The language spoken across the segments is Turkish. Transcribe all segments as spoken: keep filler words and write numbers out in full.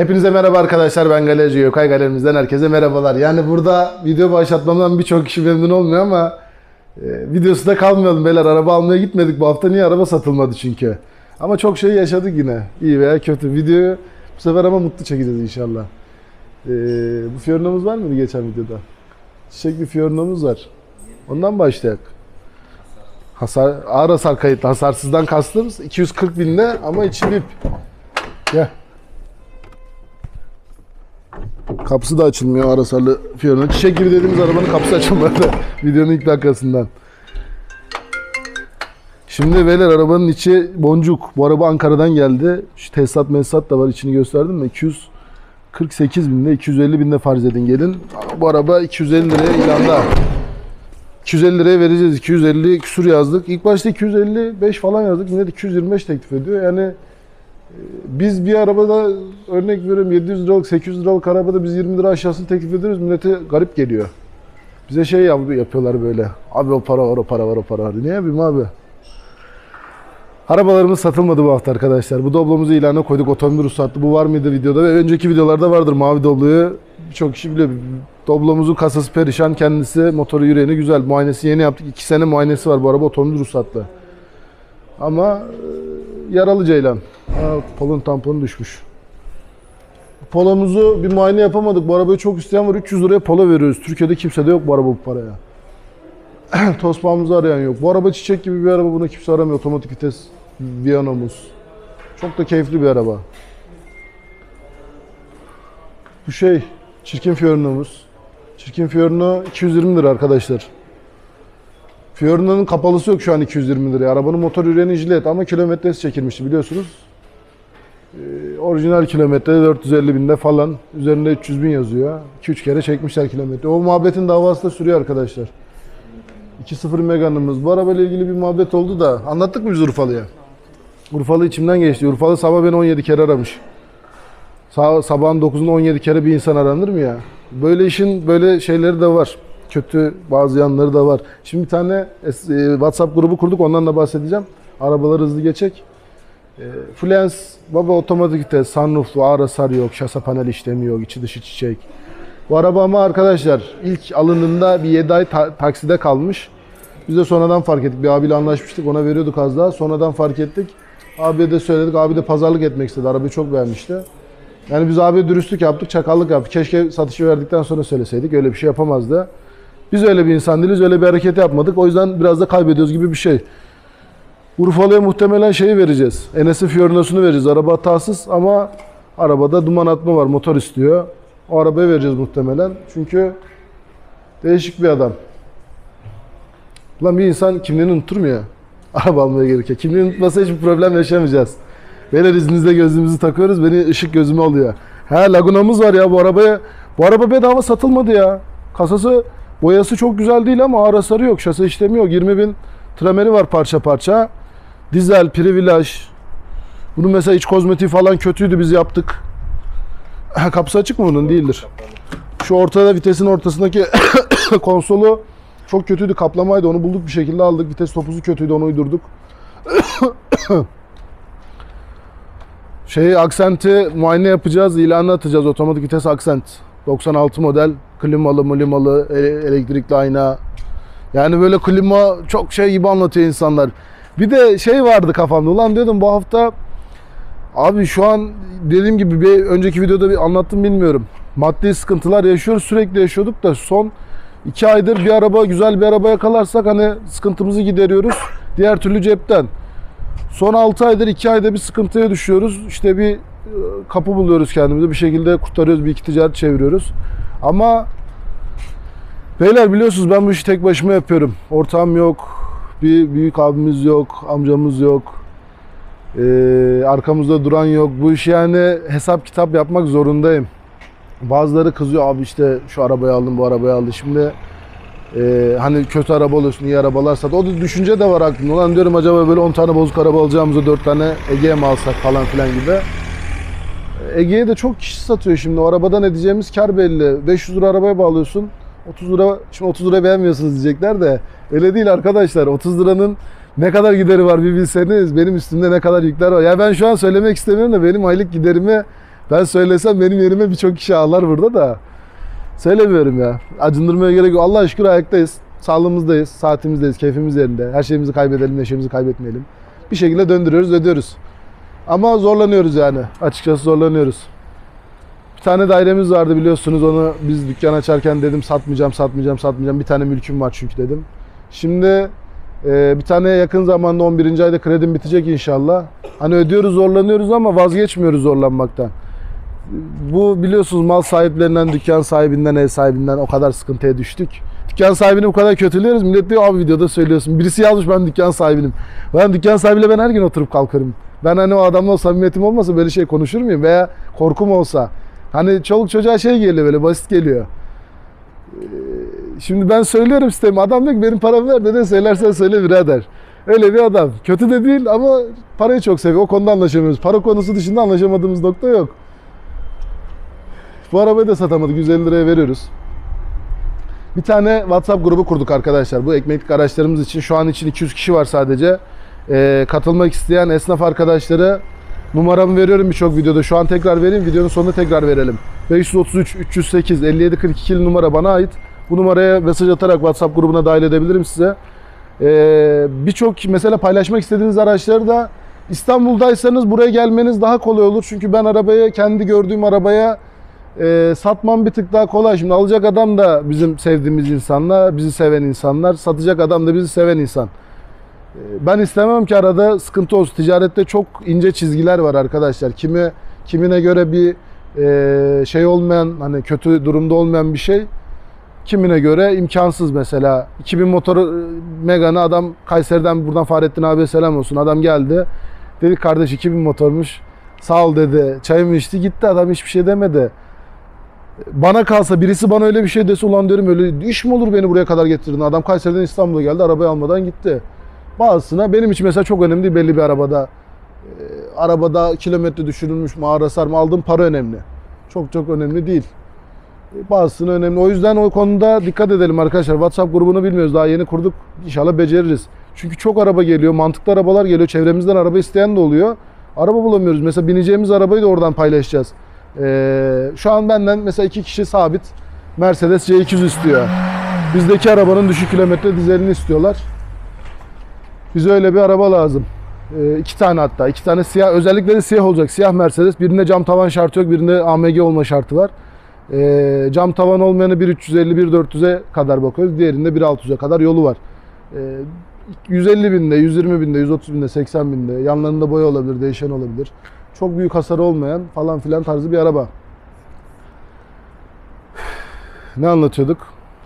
Hepinize merhaba arkadaşlar, ben Galerici Gökay, galerimizden herkese merhabalar. Yani burada video başlatmamdan birçok kişi memnun olmuyor ama e, videosu da kalmayalım beyler. Araba almaya gitmedik bu hafta, niye? Araba satılmadı çünkü. Ama çok şey yaşadık yine, iyi veya kötü. Videoyu bu sefer ama mutlu çekeceğiz inşallah. E, bu Fiorino'muz var mıydı geçen videoda? Çiçekli Fiorino'muz var. Ondan başlayalım. Hasar, ağır hasar kayıtlı, hasarsızdan kastım iki yüz kırk binde ama içi bip. Gel. Kapısı da açılmıyor ağır hasarlı Fiorino. Çiçek gibi dediğimiz arabanın kapısı açılmadı videonun ilk dakikasından. Şimdi beyler arabanın içi boncuk. Bu araba Ankara'dan geldi. Şu tesisat mesat da var, içini gösterdim mi? iki yüz kırk sekiz binde, iki yüz elli binde farz edin gelin. Bu araba iki yüz elli liraya ilanda. iki yüz elli liraya vereceğiz. iki yüz elli küsur yazdık. İlk başta iki yüz elli beş falan yazdık. Millet iki yüz yirmi beş teklif ediyor. Yani biz bir arabada örnek veriyorum yedi yüz liralık, sekiz yüz liralık arabada biz yirmi lira aşağısını teklif ediyoruz. Millete garip geliyor. Bize şey yapıyorlar böyle. Abi o para var, o para var, o para var. Ne yapayım abi? Arabalarımız satılmadı bu hafta arkadaşlar. Bu Doblo'muzu ilana koyduk. Otomobil ruhsatlı. Bu var mıydı videoda? Ve önceki videolarda vardır mavi Doblo'yu. Birçok kişi biliyor. Doblo'muzun kasası perişan, kendisi, motoru yüreğini güzel. Muayenesi yeni yaptık. iki sene muayenesi var bu araba, otomobil ruhsatlı. Ama e, yaralı ceylan. Aa, polon tamponu düşmüş. Polomuzu bir muayene yapamadık. Bu arabayı çok isteyen var. üç yüz liraya polo veriyoruz. Türkiye'de kimse de yok bu araba bu paraya. Tospağımızı arayan yok. Bu araba çiçek gibi bir araba. Buna kimse aramıyor. Otomatik vites Viano'muz. Çok da keyifli bir araba. Bu şey... Çirkin Fiorino'muz. Çirkin Fiorino iki yüz yirmi lira arkadaşlar. Fiorino'nun kapalısı yok şu an iki yüz yirmi liraya. Arabanın motor üreni jilet ama kilometresi çekilmişti biliyorsunuz. Ee, orijinal kilometre dört yüz elli binde falan. Üzerinde üç yüz bin yazıyor. iki üç kere çekmişler kilometre. O muhabbetin davası da sürüyor arkadaşlar. iki sıfır Megan'ımız. Bu arabayla ilgili bir muhabbet oldu da. Anlattık mı biz Urfalı'ya? Urfalı içimden geçti. Urfalı sabah beni on yedi kere aramış. Sabahın dokuzunda on yedi kere bir insan aranır mı ya? Böyle işin böyle şeyleri de var. Kötü bazı yanları da var. Şimdi bir tane WhatsApp grubu kurduk. Ondan da bahsedeceğim. Arabaları hızlı geçecek. E, Fluence, baba otomatikte sunrooflu, ağır hasar yok. Şasa panel işlemi yok. İçi dışı çiçek. Bu araba ama arkadaşlar ilk alındığında bir yedi ay ta takside kalmış. Biz de sonradan fark ettik. Bir abiyle anlaşmıştık. Ona veriyorduk az daha. Sonradan fark ettik. Abiye de söyledik. Abi de pazarlık etmek istedi. Arabayı çok beğenmişti. Yani biz abi dürüstlük yaptık, çakallık yaptık. Keşke satışı verdikten sonra söyleseydik. Öyle bir şey yapamazdı. Biz öyle bir insan değiliz, öyle bir hareket yapmadık. O yüzden biraz da kaybediyoruz gibi bir şey. Urfalı'ya muhtemelen şeyi vereceğiz. Enes'in Fiorino'sunu vereceğiz. Araba hatasız ama arabada duman atma var, motor istiyor. O arabaya vereceğiz muhtemelen. Çünkü değişik bir adam. Lan bir insan kimliğini unutur mu ya? Araba almaya gerekir. Kimliğini unutmasa hiçbir problem yaşamayacağız. Beyler izninizle gözlüğümüzü takıyoruz. Beni ışık gözüme alıyor. He, Laguna'mız var ya bu arabaya. Bu araba bedava satılmadı ya. Kasası, boyası çok güzel değil ama ağır hasarı yok. Şase işlemi yok. yirmi bin trameri var parça parça. Dizel, privilaj. Bunun mesela iç kozmetiği falan kötüydü, biz yaptık. Kapısı açık mı bunun? Değildir. Şu ortada vitesin ortasındaki konsolu çok kötüydü. Kaplamaydı. Onu bulduk bir şekilde aldık. Vites topuzu kötüydü. Onu uydurduk. Şeyi, aksenti muayene yapacağız, ilanı atacağız. Otomatik vites aksent. doksan altı model, klimalı, mulimalı, elektrikli ayna. Yani böyle klima çok şey gibi anlatıyor insanlar. Bir de şey vardı kafamda. Ulan diyordum bu hafta, abi şu an dediğim gibi bir önceki videoda bir anlattım bilmiyorum. Maddi sıkıntılar yaşıyoruz, sürekli yaşıyorduk da son iki aydır bir araba, güzel bir araba yakalarsak hani sıkıntımızı gideriyoruz. Diğer türlü cepten. Son altı aydır iki ayda bir sıkıntıya düşüyoruz. İşte bir kapı buluyoruz kendimize. Bir şekilde kurtarıyoruz. Bir iki ticaret çeviriyoruz. Ama beyler biliyorsunuz ben bu işi tek başıma yapıyorum. Ortağım yok. Bir büyük abimiz yok. Amcamız yok. Ee, arkamızda duran yok. Bu işi yani hesap kitap yapmak zorundayım. Bazıları kızıyor. Abi işte şu arabayı aldım, bu arabayı aldım. Şimdi Ee, hani kötü araba oluyorsun, iyi arabalar sat. O da düşünce de var aklımda. Ulan diyorum acaba böyle on tane bozuk araba alacağımıza dört tane Ege'ye mi alsak falan filan gibi. Ege'ye de çok kişi satıyor şimdi. O arabadan edeceğimiz kar belli. beş yüz lira arabaya bağlıyorsun. otuz lira, şimdi otuz lira beğenmiyorsunuz diyecekler de. Öyle değil arkadaşlar. otuz liranın ne kadar gideri var bir bilseniz. Benim üstümde ne kadar yükler var. Ya ben şu an söylemek istemiyorum da benim aylık giderimi Ben söylesem benim yerime birçok kişi ağlar burada da. Söylemiyorum ya. Acındırmaya gerek yok. Allah'a şükür ayaktayız. Sağlığımızdayız, saatimizdeyiz, keyfimiz yerinde. Her şeyimizi kaybedelim, neşemizi kaybetmeyelim. Bir şekilde döndürüyoruz, ödüyoruz. Ama zorlanıyoruz yani. Açıkçası zorlanıyoruz. Bir tane dairemiz vardı biliyorsunuz. Onu biz dükkan açarken dedim satmayacağım, satmayacağım, satmayacağım. Bir tane mülküm var çünkü dedim. Şimdi e, bir tane yakın zamanda on birinci ayda kredim bitecek inşallah. Hani ödüyoruz, zorlanıyoruz ama vazgeçmiyoruz zorlanmaktan. Bu biliyorsunuz mal sahiplerinden, dükkan sahibinden, ev sahibinden o kadar sıkıntıya düştük. Dükkan sahibini bu kadar kötülüyoruz. Millet diyor abi videoda söylüyorsun. Birisi yazmış ben dükkan sahibinim. Ben dükkan sahibiyle ben her gün oturup kalkarım. Ben hani o adamla o samimiyetim olmasa böyle şey konuşur muyum? Veya korkum olsa. Hani çoluk çocuğa şey geliyor böyle basit geliyor. Şimdi ben söylüyorum sistemi. Adam diyor ki benim paramı ver dede söylersen söyle birader. Öyle bir adam. Kötü de değil ama parayı çok seviyor. O konuda anlaşamıyoruz. Para konusu dışında anlaşamadığımız nokta yok. Bu arabayı da satamadık. yüz elli liraya veriyoruz. Bir tane WhatsApp grubu kurduk arkadaşlar. Bu ekmeklik araçlarımız için. Şu an için iki yüz kişi var sadece. Ee, katılmak isteyen esnaf arkadaşları numaramı veriyorum birçok videoda. Şu an tekrar vereyim. Videonun sonunda tekrar verelim. beş üç üç üç sıfır sekiz elli yedi kırk iki numara bana ait. Bu numaraya mesaj atarak WhatsApp grubuna dahil edebilirim size. Ee, birçok mesela paylaşmak istediğiniz araçları da İstanbul'daysanız buraya gelmeniz daha kolay olur. Çünkü ben arabaya, kendi gördüğüm arabaya E, satmam bir tık daha kolay. Şimdi alacak adam da bizim sevdiğimiz insanlar, bizi seven insanlar. Satacak adam da bizi seven insan. E, ben istemem ki arada sıkıntı olsun. Ticarette çok ince çizgiler var arkadaşlar. Kimi kimine göre bir e, şey olmayan, hani kötü durumda olmayan bir şey. Kimine göre imkansız mesela. iki bin motoru Megane adam Kayseri'den, buradan Fahrettin abiye selam olsun. Adam geldi. Dedi kardeş iki bin motormuş. Sağ ol dedi. Çayımı içti gitti. Adam hiçbir şey demedi. Bana kalsa birisi bana öyle bir şey dese ulan derim öyle iş mi olur beni buraya kadar getirdin. Adam Kayseri'den İstanbul'a geldi arabayı almadan gitti. Bazısına benim için mesela çok önemli değil belli bir arabada. E, arabada kilometre düşürülmüş mü, ağır hasar mı, aldığım para önemli. Çok çok önemli değil. E, bazısına önemli. O yüzden o konuda dikkat edelim arkadaşlar. WhatsApp grubunu bilmiyoruz. Daha yeni kurduk. İnşallah beceririz. Çünkü çok araba geliyor. Mantıklı arabalar geliyor. Çevremizden araba isteyen de oluyor. Araba bulamıyoruz. Mesela bineceğimiz arabayı da oradan paylaşacağız. Ee, şu an benden mesela iki kişi sabit Mercedes C iki yüz istiyor. Bizdeki arabanın düşük kilometre dizelini istiyorlar. Bize öyle bir araba lazım. Ee, iki tane hatta. iki tane siyah. Özellikleri siyah olacak. Siyah Mercedes. Birinde cam tavan şartı yok. Birinde A M G olma şartı var. Ee, cam tavan olmayanı bin üç yüz elli bin dört yüze kadar bakıyoruz. Diğerinde bin altı yüze kadar yolu var. Ee, yüz elli binde, yüz yirmi binde, yüz otuz binde, seksen binde. Yanlarında boya olabilir, değişen olabilir. Çok büyük hasarı olmayan falan filan tarzı bir araba. Ne anlatıyorduk?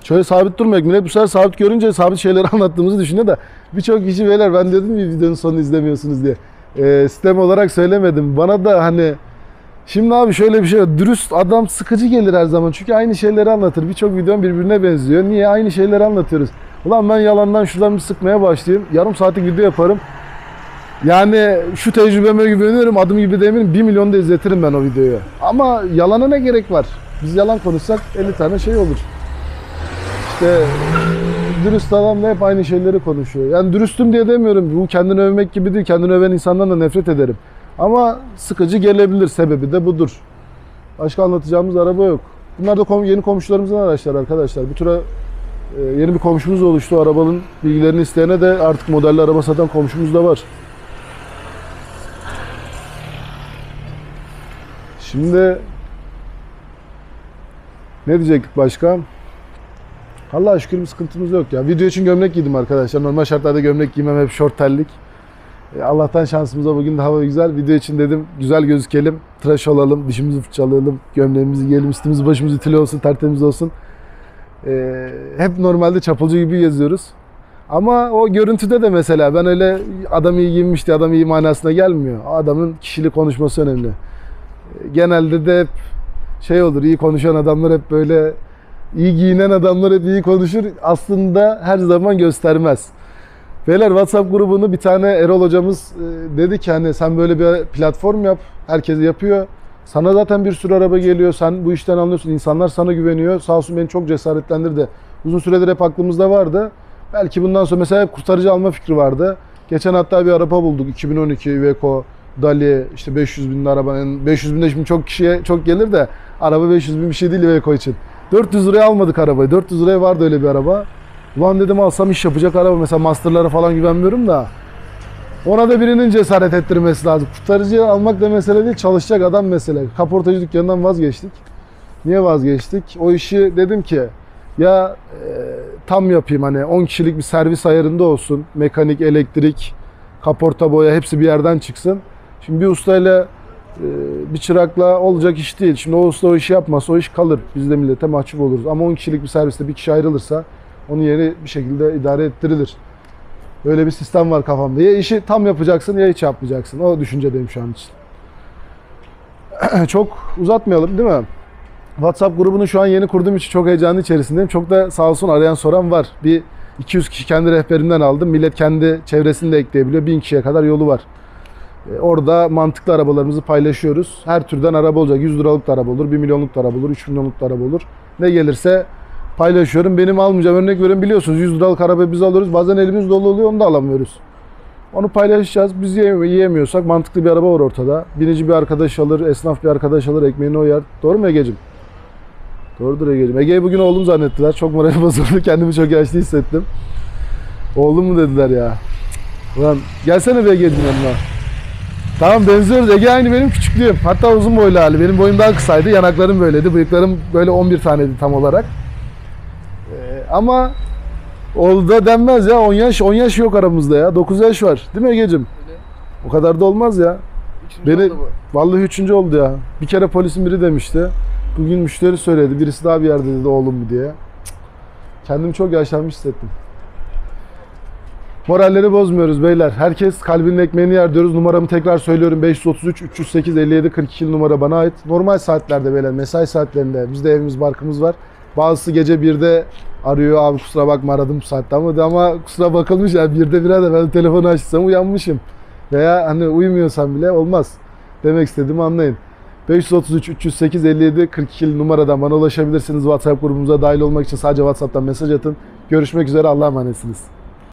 Şöyle sabit durmayak. Millet bu sefer sabit görünce sabit şeyleri anlattığımızı düşünüyor da birçok kişi beyler ben dedim ya videonun sonunu izlemiyorsunuz diye. E, sistem olarak söylemedim. Bana da hani şimdi abi şöyle bir şey var. Dürüst adam sıkıcı gelir her zaman. Çünkü aynı şeyleri anlatır. Birçok videom birbirine benziyor. Niye? Aynı şeyleri anlatıyoruz. Ulan ben yalandan şuradan bir sıkmaya başlayayım. Yarım saatlik video yaparım. Yani şu tecrübeme güveniyorum, adım gibi de eminim bir milyon da izletirim ben o videoyu. Ama yalana ne gerek var? Biz yalan konuşsak elli tane şey olur. İşte dürüst adam da hep aynı şeyleri konuşuyor. Yani dürüstüm diye demiyorum. Bu kendini övmek gibi değil. Kendini öven insandan da nefret ederim. Ama sıkıcı gelebilir. Sebebi de budur. Başka anlatacağımız araba yok. Bunlar da yeni komşularımızın araçları arkadaşlar. Bu tür yeni bir komşumuz oluştu. O arabanın bilgilerini isteyene de artık modelli araba satan komşumuz da var. Şimdi ne diyecektik başka? Allah'a şükür bir sıkıntımız yok ya. Video için gömlek giydim arkadaşlar. Normal şartlarda gömlek giymem, hep şort terlik. E, Allah'tan şansımıza bugün de hava güzel. Video için dedim güzel gözükelim, tıraş olalım, dişimizi fırçalayalım, gömleğimizi giyelim, üstümüz başımız ütülü olsun, tertemiz olsun. E, hep normalde çapulcu gibi geziyoruz. Ama o görüntüde de mesela ben öyle adam iyi giyinmişti, adam iyi manasına gelmiyor. Adamın kişilik konuşması önemli. Genelde de hep şey olur, iyi konuşan adamlar hep böyle, iyi giyinen adamlar hep iyi konuşur. Aslında her zaman göstermez. Beyler WhatsApp grubunu bir tane Erol hocamız dedi ki hani sen böyle bir platform yap, herkes yapıyor. Sana zaten bir sürü araba geliyor, sen bu işten anlıyorsun, insanlar sana güveniyor. Sağ olsun beni çok cesaretlendirdi. Uzun süredir hep aklımızda vardı. Belki bundan sonra mesela hep kurtarıcı alma fikri vardı. Geçen hatta bir araba bulduk, iki bin on iki Iveco. Dali işte beş yüz binde arabanın, beş yüz binde şimdi çok kişiye çok gelir de araba beş yüz bin bir şey değil Iveco için. dört yüz liraya almadık arabayı. dört yüz liraya vardı öyle bir araba. Ulan dedim alsam iş yapacak araba. Mesela Master'lara falan güvenmiyorum da. Ona da birinin cesaret ettirmesi lazım. Kurtarıcı almak da mesele değil, çalışacak adam mesele. Kaportacı dükkanından vazgeçtik. Niye vazgeçtik? O işi dedim ki ya e, tam yapayım, hani on kişilik bir servis ayarında olsun. Mekanik, elektrik, kaporta, boya hepsi bir yerden çıksın. Şimdi bir ustayla bir çırakla olacak iş değil. Şimdi o usta o işi yapmasa o iş kalır. Biz de millete mahcup oluruz. Ama on kişilik bir serviste bir kişi ayrılırsa onun yeri bir şekilde idare ettirilir. Öyle bir sistem var kafamda. Ya işi tam yapacaksın ya hiç yapmayacaksın. O düşüncedeyim şu an için. Çok uzatmayalım değil mi? WhatsApp grubunu şu an yeni kurduğum için çok heyecanlı içerisindeyim. Çok da sağ olsun arayan soran var. Bir iki yüz kişi kendi rehberimden aldım. Millet kendi çevresini de ekleyebiliyor. bin kişiye kadar yolu var. Orada mantıklı arabalarımızı paylaşıyoruz. Her türden araba olacak. yüz liralık da araba olur, bir milyonluk da araba olur, üç milyonluk da araba olur. Ne gelirse paylaşıyorum. Benim almayacağım, örnek veriyorum, biliyorsunuz yüz liralık arabayı biz alıyoruz. Bazen elimiz dolu oluyor, onu da alamıyoruz. Onu paylaşacağız. Biz yiyemiyorsak mantıklı bir araba var ortada. Binici bir arkadaş alır, esnaf bir arkadaş alır, ekmeğini o yer. Doğru mu Ege'cim? Doğrudur Ege'cim. Ege'yi bugün oğlum zannettiler. Çok moralim bozuldu. Kendimi çok yaşlı hissettim. Oğlum mu dediler ya. Ulan gelsene be Ege'cim yanına. Tamam, benziyoruz. Ege aynı benim küçüklüğüm. Hatta uzun boylu hali. Benim boyum daha kısaydı. Yanaklarım böyleydi. Bıyıklarım böyle on bir taneydi tam olarak. Ee, ama oldu da denmez ya. on yaş, on yaş yok aramızda ya. dokuz yaş var. Değil mi Ege'cim? Öyle. O kadar da olmaz ya. Üçüncü Beni, oldu bu. Vallahi üçüncü oldu ya. Bir kere polisin biri demişti. Bugün müşteri söyledi. Birisi daha bir yerde dedi oğlum mu diye. Kendimi çok yaşlanmış hissettim. Moralleri bozmuyoruz beyler. Herkes kalbinin ekmeğini yer diyoruz. Numaramı tekrar söylüyorum. beş yüz otuz üç, üç yüz sekiz, elli yedi, kırk iki numara bana ait. Normal saatlerde beyler, mesai saatlerinde. Bizde evimiz, barkımız var. Bazısı gece birde arıyor. Abi kusura bakma aradım bu saatte ama, ama kusura bakılmış ya. Birde bire de ben telefonu açsam uyanmışım. Veya hani uyumuyorsam bile olmaz. Demek istediğimi anlayın. beş yüz otuz üç, üç yüz sekiz, elli yedi, kırk iki numaradan bana ulaşabilirsiniz. WhatsApp grubumuza dahil olmak için sadece WhatsApp'tan mesaj atın. Görüşmek üzere. Allah'a emanetsiniz.